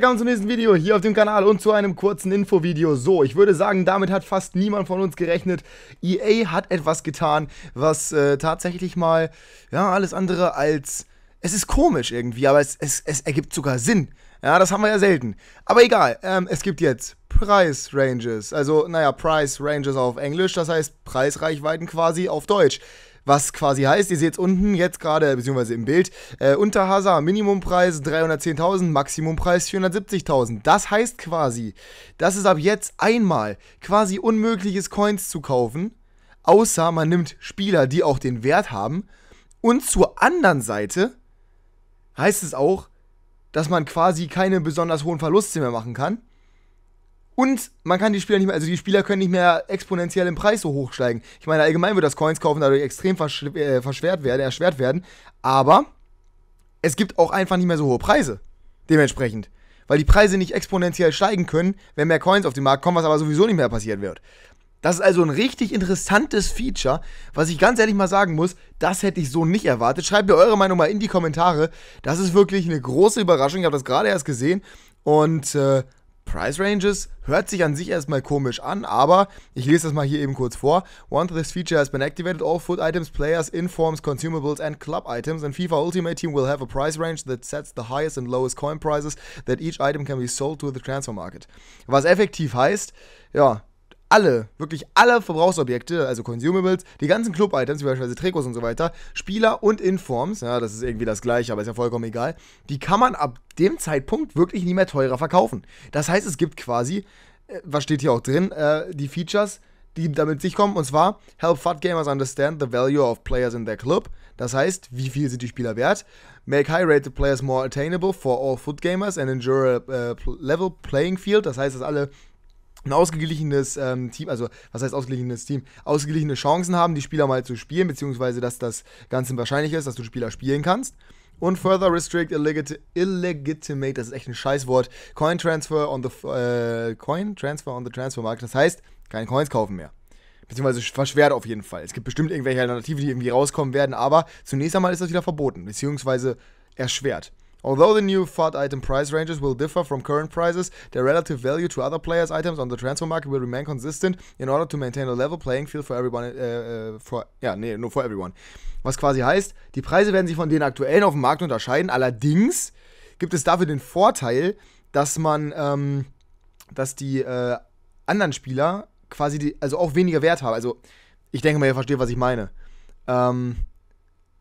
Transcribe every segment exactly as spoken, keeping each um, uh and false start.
Willkommen zum nächsten Video hier auf dem Kanal und zu einem kurzen Infovideo. So, ich würde sagen, damit hat fast niemand von uns gerechnet. E A hat etwas getan, was äh, tatsächlich mal, ja, alles andere als... Es ist komisch irgendwie, aber es, es, es ergibt sogar Sinn. Ja, das haben wir ja selten. Aber egal, ähm, es gibt jetzt Price Ranges. Also, naja, Price Ranges auf Englisch, das heißt Preisreichweiten quasi auf Deutsch. Was quasi heißt, ihr seht es unten jetzt gerade, beziehungsweise im Bild, äh, unter Hazard Minimumpreis dreihundertzehntausend, Maximumpreis vierhundertsiebzigtausend. Das heißt quasi, dass es ab jetzt einmal quasi unmöglich ist, Coins zu kaufen, außer man nimmt Spieler, die auch den Wert haben. Und zur anderen Seite heißt es auch, dass man quasi keine besonders hohen Verluste mehr machen kann. Und man kann die Spieler nicht mehr, also die Spieler können nicht mehr exponentiell im Preis so hochsteigen. Ich meine, allgemein wird das Coins kaufen dadurch extrem verschw äh, verschwert werden, erschwert werden. Aber es gibt auch einfach nicht mehr so hohe Preise. Dementsprechend. Weil die Preise nicht exponentiell steigen können, wenn mehr Coins auf den Markt kommen, was aber sowieso nicht mehr passieren wird. Das ist also ein richtig interessantes Feature, was ich ganz ehrlich mal sagen muss, das hätte ich so nicht erwartet. Schreibt mir eure Meinung mal in die Kommentare. Das ist wirklich eine große Überraschung. Ich habe das gerade erst gesehen. Und äh, Price Ranges hört sich an sich erstmal komisch an, aber ich lese das mal hier eben kurz vor. Once this feature has been activated, all food items, players, informs, consumables and club items in FIFA Ultimate Team will have a price range that sets the highest and lowest coin prices that each item can be sold to the transfer market. Was effektiv heißt, ja, alle, wirklich alle Verbrauchsobjekte, also Consumables, die ganzen Club-Items, wie beispielsweise Trikots und so weiter, Spieler und Informs, ja, das ist irgendwie das Gleiche, aber ist ja vollkommen egal, die kann man ab dem Zeitpunkt wirklich nie mehr teurer verkaufen. Das heißt, es gibt quasi, was steht hier auch drin, äh, die Features, die damit sich kommen, und zwar help F U T gamers understand the value of players in their club. Das heißt, wie viel sind die Spieler wert? Make high-rated players more attainable for all F U T gamers and ensure a uh, level playing field. Das heißt, dass alle ein ausgeglichenes ähm, Team, also was heißt ausgeglichenes Team, ausgeglichene Chancen haben, die Spieler mal zu spielen, beziehungsweise dass das Ganze wahrscheinlich ist, dass du Spieler spielen kannst. Und further restrict illegit illegitimate, das ist echt ein Scheißwort, Coin Transfer on the äh, Coin Transfer on the Transfer Market, das heißt, keine Coins kaufen mehr. Beziehungsweise verschwert auf jeden Fall. Es gibt bestimmt irgendwelche Alternativen, die irgendwie rauskommen werden, aber zunächst einmal ist das wieder verboten, beziehungsweise erschwert. Although the new F U T item price ranges will differ from current prices, their relative value to other players' items on the transfer market will remain consistent in order to maintain a level playing field for everyone. Äh, for, ja, nee, nur for everyone. Was quasi heißt, die Preise werden sich von den aktuellen auf dem Markt unterscheiden. Allerdings gibt es dafür den Vorteil, dass man, ähm, dass die äh, anderen Spieler quasi, die, also auch weniger Wert haben. Also ich denke mal, ihr versteht, was ich meine. Ähm,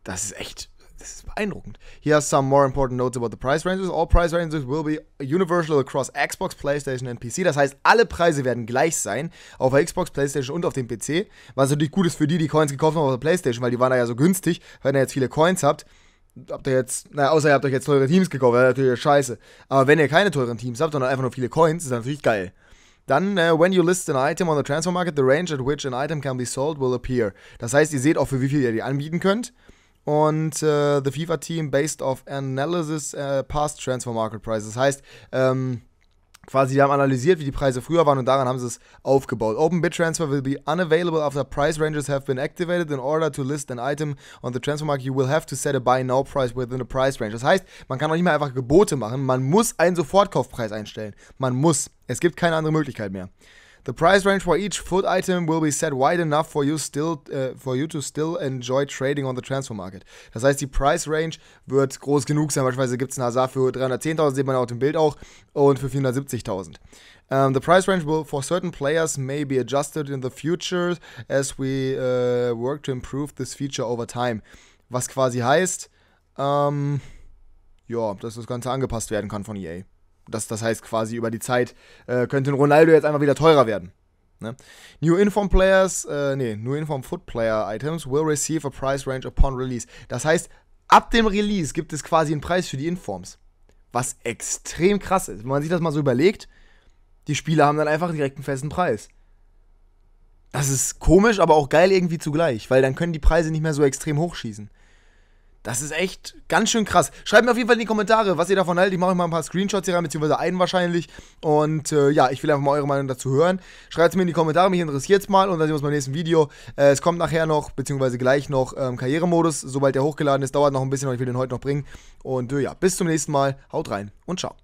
das ist echt. Das ist beeindruckend. Here are some more important notes about the price ranges. All price ranges will be universal across Xbox, PlayStation und P C. Das heißt, alle Preise werden gleich sein, auf der Xbox, PlayStation und auf dem P C. Was natürlich gut ist für die, die Coins gekauft haben auf der PlayStation, weil die waren da ja so günstig. Wenn ihr jetzt viele Coins habt, habt ihr jetzt, naja, außer ihr habt euch jetzt teure Teams gekauft, das ist natürlich scheiße. Aber wenn ihr keine teuren Teams habt, sondern einfach nur viele Coins, ist das natürlich geil. Dann, uh, when you list an item on the transfer market, the range at which an item can be sold will appear. Das heißt, ihr seht auch, für wie viel ihr die anbieten könnt. Und äh, the FIFA Team based off analysis äh, past transfer market prices. Das heißt, ähm, quasi die haben analysiert, wie die Preise früher waren und daran haben sie es aufgebaut. Open bid transfer will be unavailable after price ranges have been activated. In order to list an item on the transfer market, you will have to set a buy now price within the price range. Das heißt, man kann auch nicht mehr einfach Gebote machen, man muss einen Sofortkaufpreis einstellen. Man muss. Es gibt keine andere Möglichkeit mehr. The price range for each foot item will be set wide enough for you still uh, for you to still enjoy trading on the transfer market. Das heißt, die Price Range wird groß genug sein. Beispielsweise gibt es einen Hazard für dreihundertzehntausend, sieht man auch im Bild auch, und für vierhundertsiebzigtausend. Um, the price range will for certain players may be adjusted in the future as we uh, work to improve this feature over time. Was quasi heißt, ähm, ja, dass das Ganze angepasst werden kann von E A. Das, das heißt quasi, über die Zeit äh, könnte ein Ronaldo jetzt einfach wieder teurer werden. Ne? New Inform Players, äh, nee, New Inform Foot Player Items will receive a price range upon release. Das heißt, ab dem Release gibt es quasi einen Preis für die Informs. Was extrem krass ist. Wenn man sich das mal so überlegt, die Spieler haben dann einfach direkt einen festen Preis. Das ist komisch, aber auch geil irgendwie zugleich, weil dann können die Preise nicht mehr so extrem hochschießen. Das ist echt ganz schön krass. Schreibt mir auf jeden Fall in die Kommentare, was ihr davon haltet. Ich mache euch mal ein paar Screenshots hier rein, beziehungsweise einen wahrscheinlich. Und äh, ja, ich will einfach mal eure Meinung dazu hören. Schreibt es mir in die Kommentare, mich interessiert es mal. Und dann sehen wir uns beim nächsten Video. Äh, es kommt nachher noch, beziehungsweise gleich noch ähm, Karrieremodus. Sobald der hochgeladen ist, dauert noch ein bisschen, aber ich will den heute noch bringen. Und äh, ja, bis zum nächsten Mal. Haut rein und ciao.